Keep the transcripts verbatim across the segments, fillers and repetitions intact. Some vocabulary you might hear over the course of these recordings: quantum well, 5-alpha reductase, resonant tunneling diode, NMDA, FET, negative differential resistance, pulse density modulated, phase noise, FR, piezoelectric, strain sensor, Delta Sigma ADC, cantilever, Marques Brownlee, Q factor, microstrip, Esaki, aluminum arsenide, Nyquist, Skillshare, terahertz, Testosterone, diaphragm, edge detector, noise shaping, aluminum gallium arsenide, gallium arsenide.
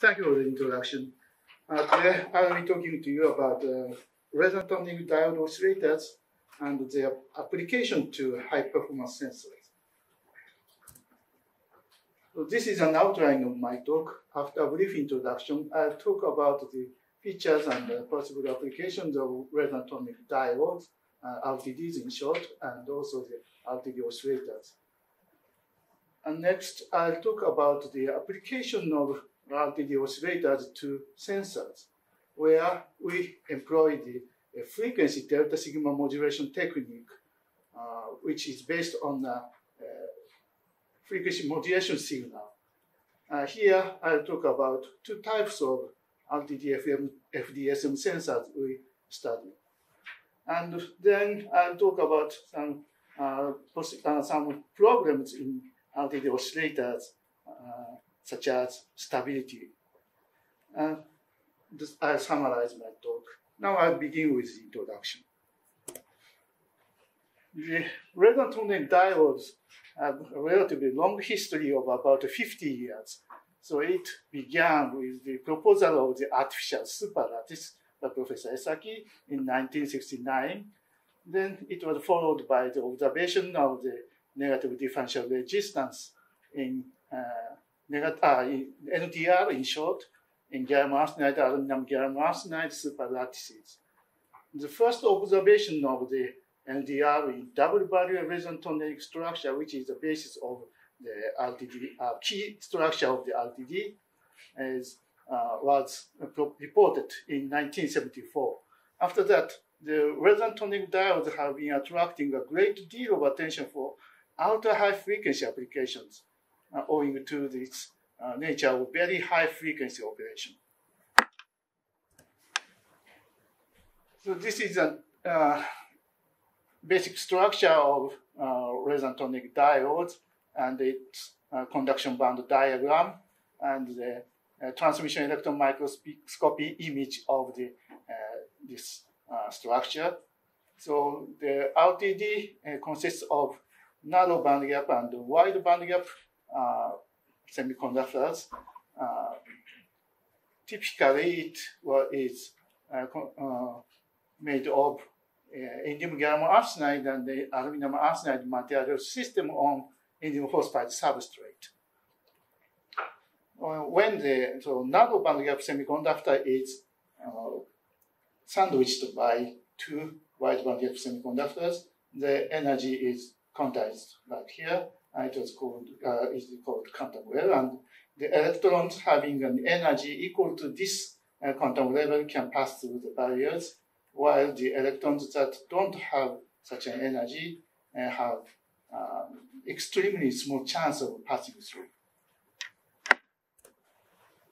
Thank you for the introduction. Uh, today I will be talking to you about uh, resonant tunneling diode oscillators and their application to high-performance sensors. So this is an outline of my talk. After a brief introduction, I'll talk about the features and uh, possible applications of resonant tunneling diodes, uh, R T Ds in short, and also the R T D oscillators. And next, I'll talk about the application of R T D oscillators to sensors, where we employ the uh, frequency delta-sigma modulation technique, uh, which is based on uh, uh, frequency modulation signal. Uh, here, I'll talk about two types of R T D F D S M sensors we study. And then I'll talk about some, uh, uh, some problems in R T D oscillators, uh, such as stability. Uh, this, I'll summarize my talk. Now I'll begin with the introduction. The resonant tunneling diodes have a relatively long history of about fifty years. So it began with the proposal of the artificial super lattice by Professor Esaki in nineteen sixty-nine. Then it was followed by the observation of the negative differential resistance in, uh, uh, in N D R, in short, in gallium arsenide, aluminum gallium arsenide super lattices. The first observation of the N D R in double barrier resonant tunneling structure, which is the basis of the R T D, uh, key structure of the R T D, as, uh, was reported in nineteen seventy-four. After that, the resonant tunneling diodes have been attracting a great deal of attention for ultra high frequency applications, uh, owing to this uh, nature of very high frequency operation. So this is a uh, basic structure of uh, resonant tunneling diodes, and its uh, conduction band diagram, and the uh, transmission electron microscopy image of the, uh, this uh, structure. So the R T D uh, consists of narrow band gap and wide band gap uh, semiconductors. Uh, typically, it well, is uh, uh, made of uh, indium gallium arsenide and the aluminum arsenide material system on indium phosphide substrate. Uh, when the so narrow bandgap semiconductor is uh, sandwiched by two wide bandgap semiconductors, the energy is quantized like here. It was called uh, is called quantum well, and the electrons having an energy equal to this uh, quantum level can pass through the barriers, while the electrons that don't have such an energy uh, have Uh, extremely small chance of passing through.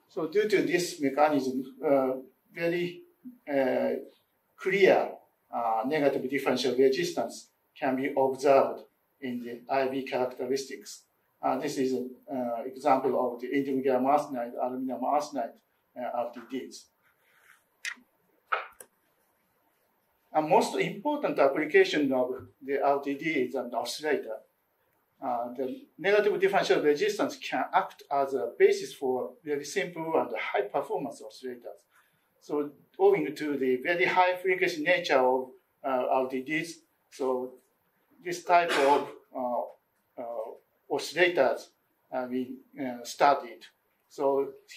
So due to this mechanism, uh, very uh, clear uh, negative differential resistance can be observed in the I V characteristics. Uh, this is an uh, example of the indium gallium arsenide, aluminum arsenide uh, R T Ds. A most important application of the R T D is an oscillator. Uh, the negative differential resistance can act as a basis for very simple and high-performance oscillators. So owing to the very high-frequency nature of uh, R T Ds, so this type of uh, uh, oscillators have been uh, studied. So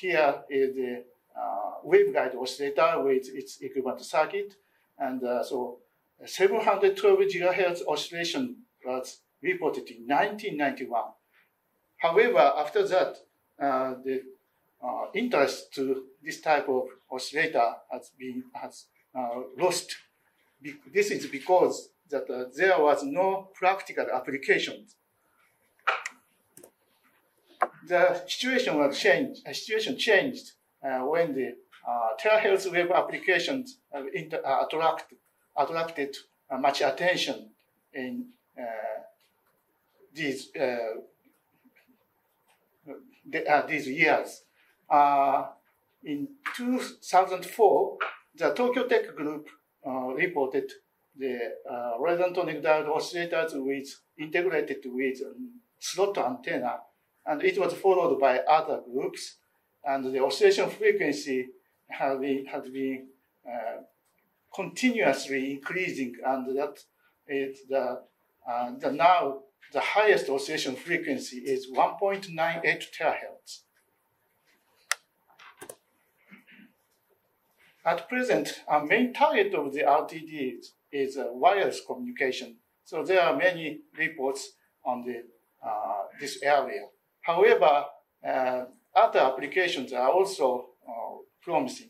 here is the uh, waveguide oscillator with its equivalent circuit. And uh, so seven hundred twelve gigahertz oscillation was reported in nineteen ninety-one. However, after that, uh, the uh, interest to this type of oscillator has been has uh, lost. Be this is because that uh, there was no practical application. The situation was changed. The situation changed uh, when the Uh, terahertz wave applications uh, inter uh, attract, attracted uh, much attention in uh, these, uh, the, uh, these years. Uh, in two thousand four, the Tokyo Tech group uh, reported the uh, resonant tunneling diode oscillators with integrated with um, slot antenna, and it was followed by other groups. and the oscillation frequency has been, has been uh, continuously increasing, and that is the, uh, the now the highest oscillation frequency is one point nine eight terahertz. At present, our main target of the R T D is uh, wireless communication. So there are many reports on the, uh, this area. However, uh, other applications are also uh, promising.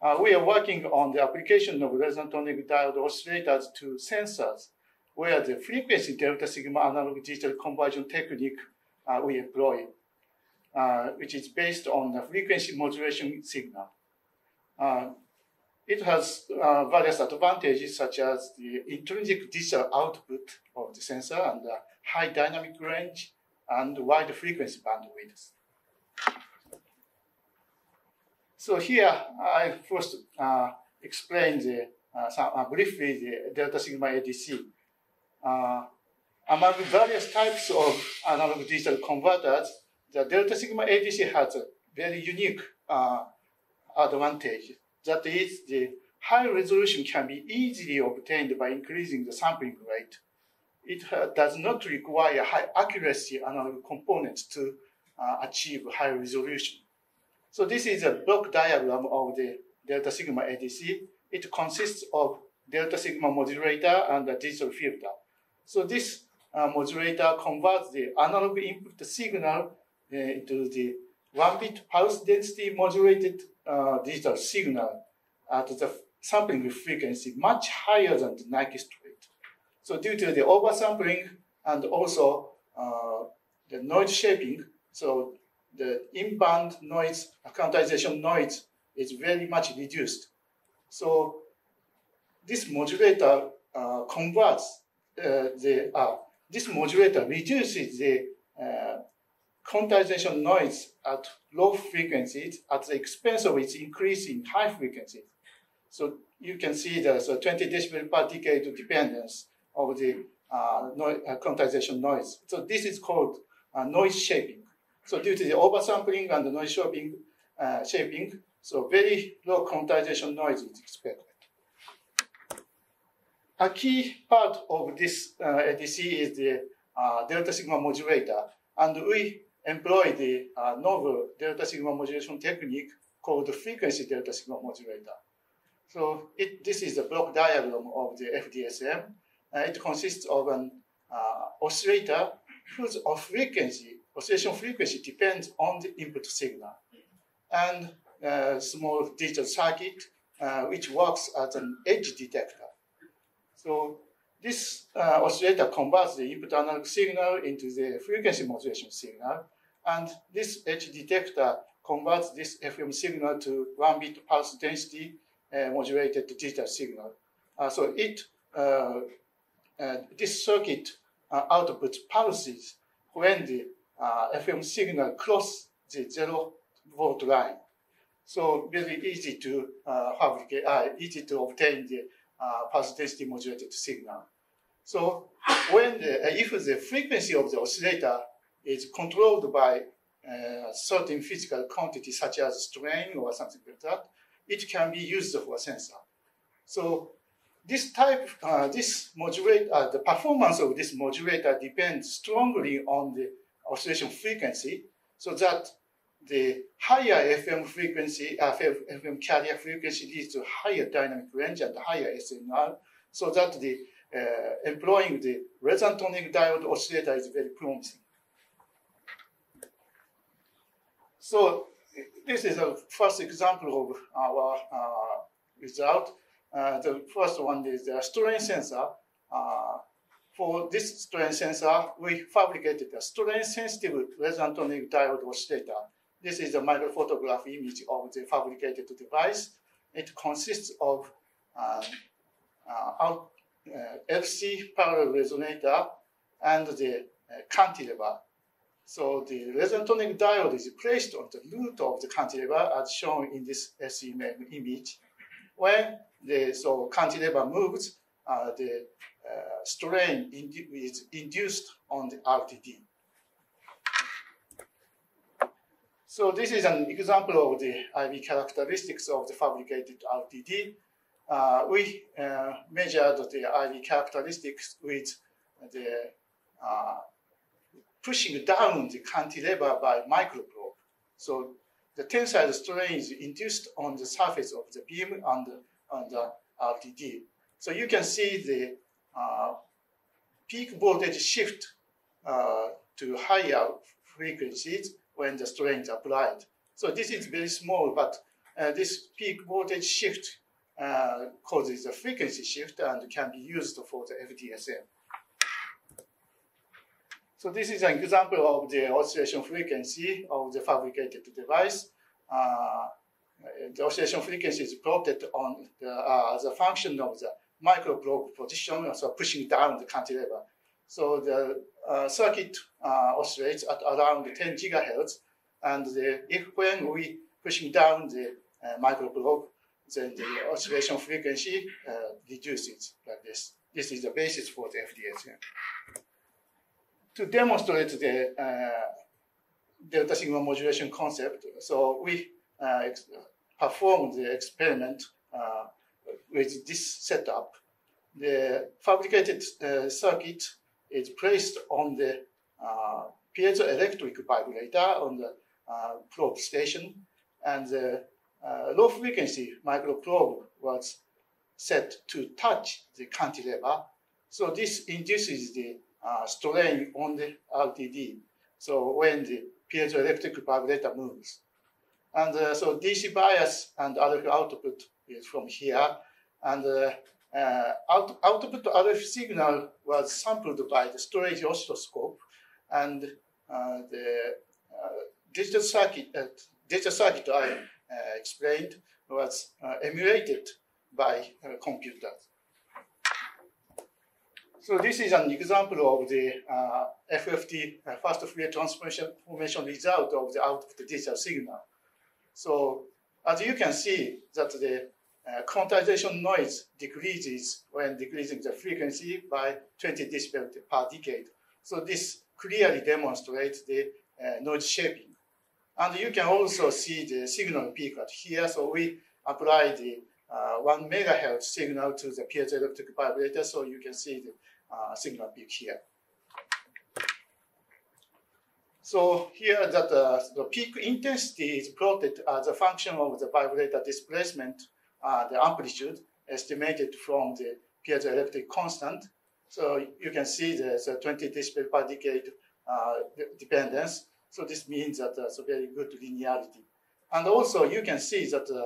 Uh, we are working on the application of resonant tunneling diode oscillators to sensors, where the frequency delta sigma analog digital conversion technique uh, we employ, uh, which is based on the frequency modulation signal. Uh, It has uh, various advantages, such as the intrinsic digital output of the sensor and the high dynamic range and wide frequency bandwidth. So here I first uh, explain the, uh, some, uh, briefly the Delta Sigma A D C. Uh, among various types of analog digital converters, the Delta Sigma A D C has a very unique uh, advantage. That is, the high resolution can be easily obtained by increasing the sampling rate. It uh, does not require high accuracy analog components to uh, achieve high resolution. So this is a block diagram of the Delta Sigma A D C. It consists of Delta Sigma modulator and a digital filter. So this uh, modulator converts the analog input signal uh, into the one bit pulse density modulated uh, digital signal at the sampling frequency much higher than the Nyquist rate. So due to the oversampling and also uh, the noise shaping, so the inbound noise, quantization noise is very much reduced. So this modulator uh, converts uh, the, uh, this modulator reduces the uh, quantization noise at low frequencies at the expense of its increase in high frequencies. So you can see there's a twenty decibel per decade dependence of the uh, noise, uh, quantization noise. So this is called uh, noise shaping. So due to the oversampling and the noise shaping, uh, shaping, so very low quantization noise is expected. A key part of this uh, A D C is the uh, delta sigma modulator, and we employ the uh, novel delta sigma modulation technique called the frequency delta sigma modulator. So it, this is the block diagram of the F D S M. Uh, it consists of an uh, oscillator whose frequency, oscillation frequency depends on the input signal, and a small digital circuit uh, which works as an edge detector. So this uh, oscillator converts the input analog signal into the frequency modulation signal, and this edge detector converts this F M signal to one bit pulse density uh, modulated digital signal. Uh, so it, uh, uh, this circuit uh, outputs pulses when the uh, F M signal crosses the zero volt line. So very easy to uh, fabricate, uh, easy to obtain the Uh, pulse density modulated signal. So when the, uh, if the frequency of the oscillator is controlled by uh, certain physical quantity such as strain or something like that, it can be used for a sensor. So this type, uh, this modulator, uh, the performance of this modulator depends strongly on the oscillation frequency, so that the higher F M frequency, uh, F M carrier frequency leads to higher dynamic range and higher S N R, so that the uh, employing the resonant tunneling diode oscillator is very promising. So this is a first example of our uh, result. Uh, the first one is the strain sensor. Uh, for this strain sensor, we fabricated a strain-sensitive resonant tunneling diode oscillator. This is a microphotograph image of the fabricated device. It consists of uh, uh, out, uh, L C parallel resonator and the uh, cantilever. So the resonant tunneling diode is placed on the root of the cantilever as shown in this L C image. When the so cantilever moves, uh, the uh, strain indu is induced on the R T D. So this is an example of the I V characteristics of the fabricated R T D. Uh, we uh, measured the I V characteristics with the uh, pushing down the cantilever by microprobe. So the tensile strain is induced on the surface of the beam and on the R T D. So you can see the uh, peak voltage shift uh, to higher frequencies when the strain is applied. So this is very small, but uh, this peak voltage shift uh, causes a frequency shift and can be used for the F D S M. So this is an example of the oscillation frequency of the fabricated device. Uh, the oscillation frequency is plotted on the, uh, as a function of the microprobe position, so pushing down the cantilever. So the uh, circuit uh, oscillates at around ten gigahertz, and the, if when we pushing down the uh, microprobe, then the oscillation frequency uh, reduces like this. This is the basis for the F D S M. To demonstrate the uh, delta sigma modulation concept, so we uh, performed the experiment uh, with this setup. The fabricated uh, circuit is placed on the uh, piezoelectric vibrator on the uh, probe station, and the uh, low frequency microprobe was set to touch the cantilever. So this induces the Uh, strain on the R T D, so when the piezoelectric vibrator moves. And uh, so D C bias and R F output is from here, and uh, uh, out output R F signal was sampled by the storage oscilloscope, and uh, the uh, digital circuit, uh, digital circuit I uh, explained was uh, emulated by uh, computers. So this is an example of the uh, F F T, uh, fast Fourier transformation result of the output digital signal. So as you can see that the uh, quantization noise decreases when decreasing the frequency by twenty decibels per decade. So this clearly demonstrates the uh, noise shaping. And you can also see the signal peak at here. So we apply the uh, one megahertz signal to the piezoelectric vibrator, so you can see the Uh, signal peak here. So here that uh, the peak intensity is plotted as a function of the vibrator displacement, uh, the amplitude estimated from the piezoelectric constant. So you can see there's a twenty decibel per decade uh, dependence. So this means that uh, it's a very good linearity. And also you can see that a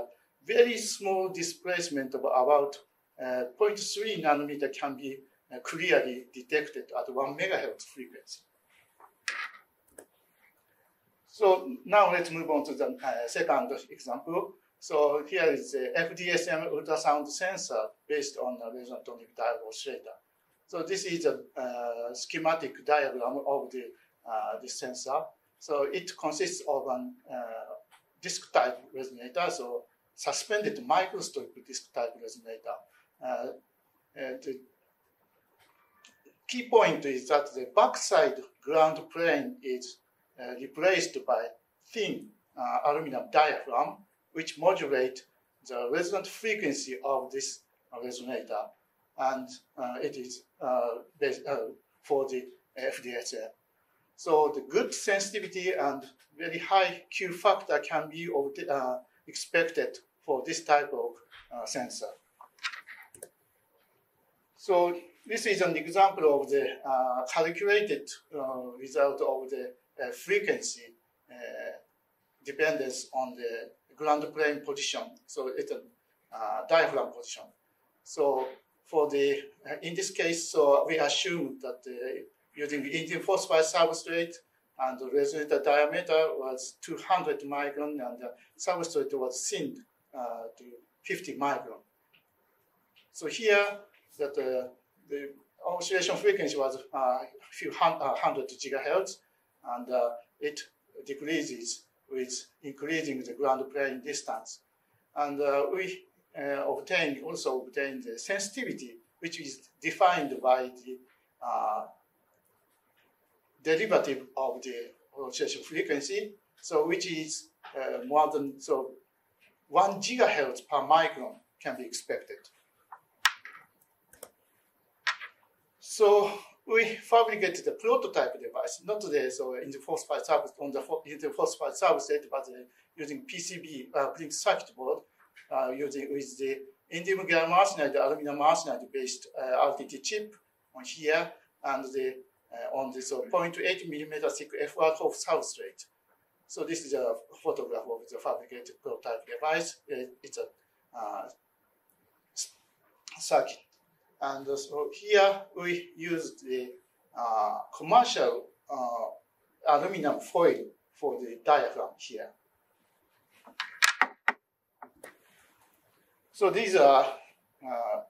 very small displacement of about uh, zero point three nanometer can be Uh, clearly detected at one megahertz frequency. So now let's move on to the uh, second example. So here is the F D S M ultrasound sensor based on a resonant tunneling diode oscillator. So this is a uh, schematic diagram of the uh, this sensor. So it consists of an uh, disc type resonator, so suspended microstrip disc type resonator. Uh, and key point is that the backside ground plane is uh, replaced by thin uh, aluminum diaphragm, which modulates the resonant frequency of this resonator, and uh, it is uh, based, uh, for the F D S M. So the good sensitivity and very high Q factor can be uh, expected for this type of uh, sensor. So this is an example of the uh, calculated uh, result of the uh, frequency uh, dependence on the ground plane position. So it's a uh, diaphragm position. So for the, uh, in this case, so we assume that uh, using indium phosphide substrate and the resonator diameter was two hundred micron and the substrate was thinned uh, to fifty micron. So here that uh, the oscillation frequency was uh, a few hundred, uh, hundred gigahertz, and uh, it decreases with increasing the ground plane distance. And uh, we uh, obtain, also obtain the sensitivity, which is defined by the uh, derivative of the oscillation frequency so which is uh, more than, so one gigahertz per micron can be expected. So we fabricated the prototype device, not the so in the phosphide substrate on the in the phosphide substrate, but uh, using P C B uh, printed circuit board, uh, using with the indium gallium arsenide, aluminum arsenide based uh, R T D chip on here, and the uh, on the so zero point eight millimeter thick F R substrate. So this is a photograph of the fabricated prototype device. It, it's a uh, circuit. And so here we used the uh, commercial uh, aluminum foil for the diaphragm here. So these are uh,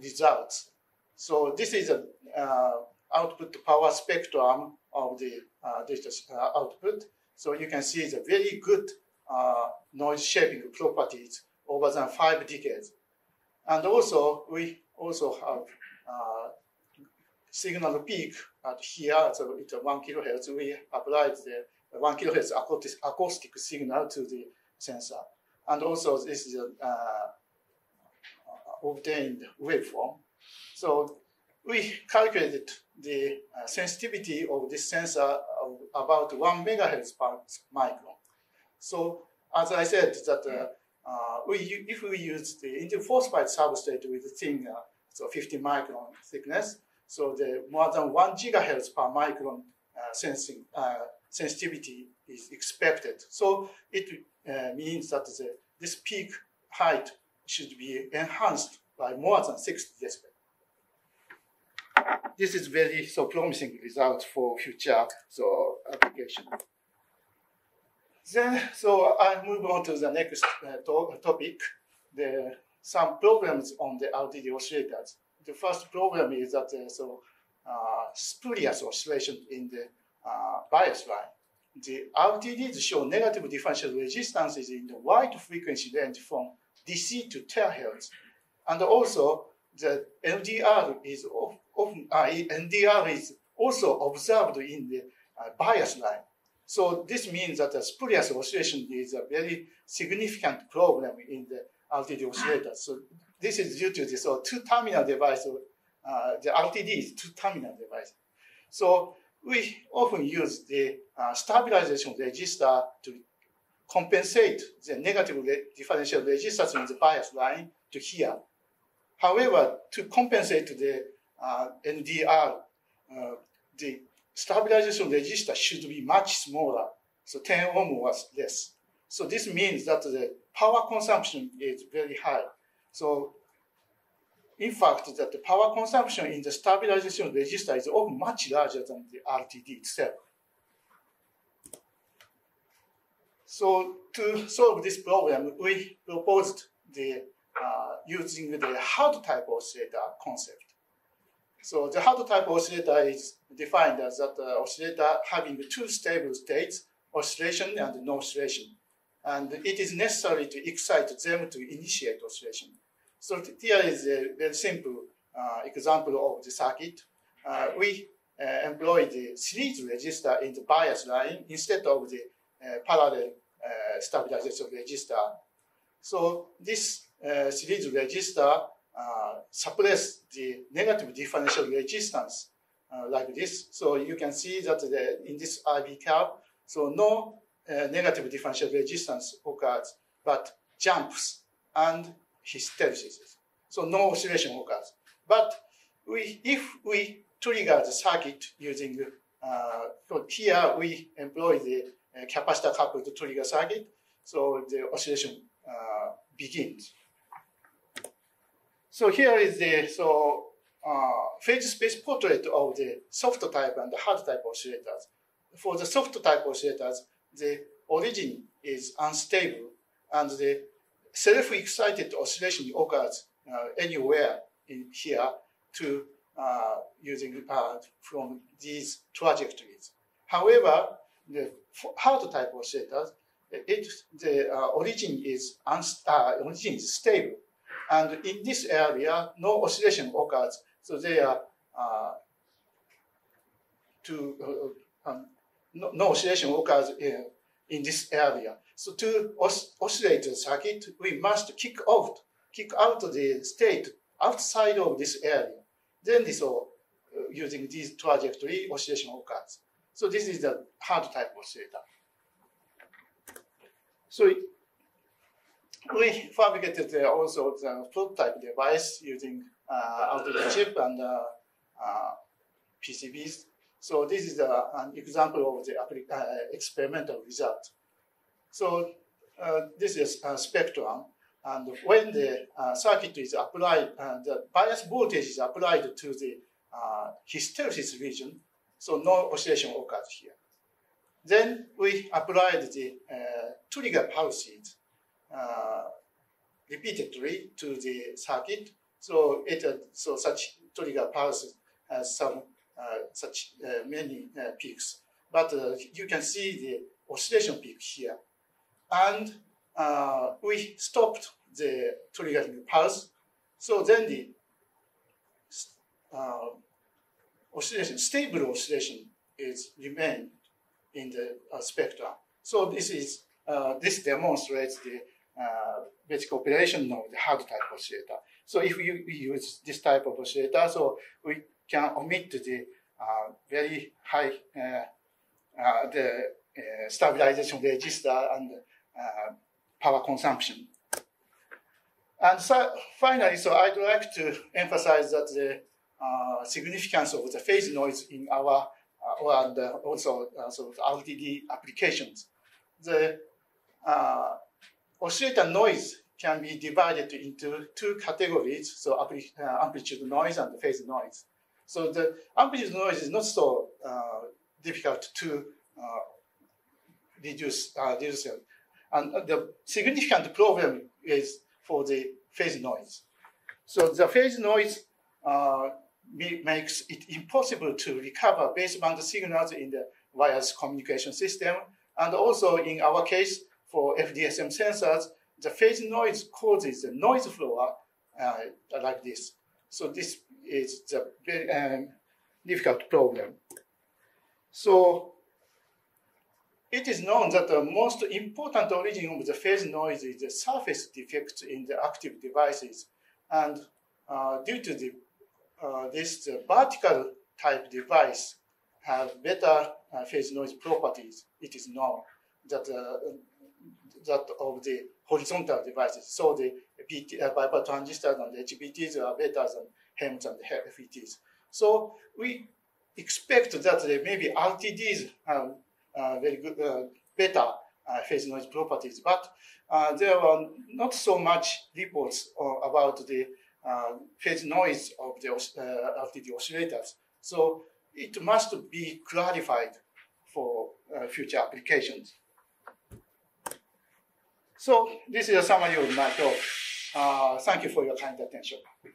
results. So this is an uh, output power spectrum of the uh, digital uh, output. So you can see the very good uh, noise shaping properties over than five decades. And also we also have uh, signal peak at here, so it's one kilohertz. We applied the one kilohertz acoustic, acoustic signal to the sensor. And also this is a, uh, obtained waveform. So we calculated the uh, sensitivity of this sensor of about one megahertz per micron. So as I said that uh, Uh, we, if we use the indium phosphide substrate with a thin, uh, so fifty micron thickness, so the more than one gigahertz per micron uh, sensing uh, sensitivity is expected. So it uh, means that the, this peak height should be enhanced by more than sixty decibels. This is very so promising result for future so application. Then, so I move on to the next uh, to topic, the, some problems on the R T D oscillators. The first problem is that uh, so, uh, spurious oscillation in the uh, bias line. The R T Ds show negative differential resistances in the wide frequency range from D C to terahertz. And also, the N D R is, often, uh, N D R is also observed in the uh, bias line. So this means that the spurious oscillation is a very significant problem in the R T D oscillator. So this is due to this so two-terminal device, uh, the R T D is two-terminal device. So we often use the uh, stabilization register to compensate the negative re differential resistance in the bias line to here. However, to compensate the uh, N D R, uh, the stabilization register should be much smaller, so ten ohm or less. So this means that the power consumption is very high. So in fact, that the power consumption in the stabilization register is often much larger than the R T D itself. So to solve this problem, we proposed the uh, using the hard type oscillator concept. So the hard type oscillator is defined as that uh, oscillator having two stable states, oscillation and no oscillation. And it is necessary to excite them to initiate oscillation. So here is a very simple uh, example of the circuit. Uh, we uh, employ the series register in the bias line instead of the uh, parallel uh, stabilization register. So this uh, series register Uh, suppress the negative differential resistance uh, like this. So you can see that the, in this I V curve, so no uh, negative differential resistance occurs, but jumps and hysteresis. So no oscillation occurs. But we, if we trigger the circuit using, uh, so here we employ the uh, capacitor coupled trigger circuit, so the oscillation uh, begins. So here is the so, uh, phase space portrait of the soft type and the hard type oscillators. For the soft type oscillators, the origin is unstable and the self-excited oscillation occurs uh, anywhere in here to uh, using uh, from these trajectories. However, the hard type oscillators, it, the uh, origin is uh, origin is stable. And in this area, no oscillation occurs. So they are uh, to uh, um, no, no oscillation occurs uh, in this area. So to os oscillate the circuit, we must kick out, kick out the state outside of this area. Then this, uh, using this trajectory, oscillation occurs. So this is the hard type oscillator. So we fabricated uh, also the prototype device using uh, out of the chip and uh, uh, P C Bs. So this is uh, an example of the uh, experimental result. So uh, this is a spectrum, and when the uh, circuit is applied, uh, the bias voltage is applied to the uh, hysteresis region, so no oscillation occurs here. Then we applied the uh, trigger pulses uh, repeatedly to the circuit, so it uh, so such trigger pulses has some Uh, such uh, many uh, peaks, but uh, you can see the oscillation peak here, and uh, we stopped the triggering pulse. So then the uh, oscillation, stable oscillation, is remained in the uh, spectrum. So this is uh, this demonstrates the uh, basic operation of the hard type oscillator. So if you use this type of oscillator, so we can omit the uh, very high uh, uh, the uh, stabilization register and uh, power consumption. And so finally, so I'd like to emphasize that the uh, significance of the phase noise in our uh, and uh, also uh, sort of R T D applications. The uh, oscillator noise can be divided into two categories: so ampli uh, amplitude noise and phase noise. So the amplitude noise is not so uh, difficult to uh, reduce, uh, reduce. And the significant problem is for the phase noise. So the phase noise uh, makes it impossible to recover baseband signals in the wireless communication system. And also in our case, for F D S M sensors, the phase noise causes the noise floor uh, like this. So this is a very um, difficult problem. So it is known that the most important origin of the phase noise is the surface defect in the active devices. And uh, due to the, uh, this, the vertical type device have better uh, phase noise properties. It is known that, uh, that of the horizontal devices. So the P T, uh, Piper transistors and H B Ts are better than HEMs and F E Ts. So we expect that there may be R T Ds have uh, very good, uh, better uh, phase noise properties, but uh, there are not so much reports uh, about the uh, phase noise of the uh, R T D oscillators. So it must be clarified for uh, future applications. So this is a summary of my talk. Uh, thank you for your kind attention.